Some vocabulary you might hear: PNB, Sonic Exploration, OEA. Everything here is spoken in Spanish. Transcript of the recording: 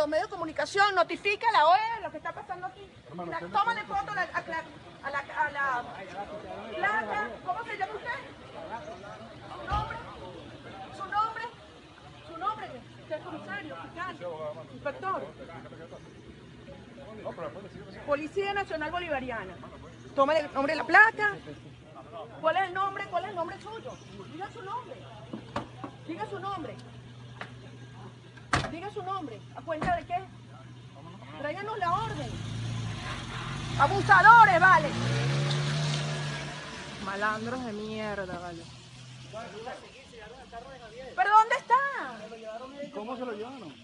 los medios de comunicación, notifica a la OEA de lo que está pasando aquí. Tómale foto a la Clara, ¿cómo se llama usted? Su nombre, usted comisario, fiscal, inspector. Policía Nacional Bolivariana. Tómale el nombre de la placa. ¿Cuál es el nombre suyo? Diga su nombre. Diga su nombre. ¿A cuenta de qué? Tráiganos la orden. Abusadores, vale. Malandros de mierda, vale. ¿Pero dónde está? ¿Cómo se lo llevaron?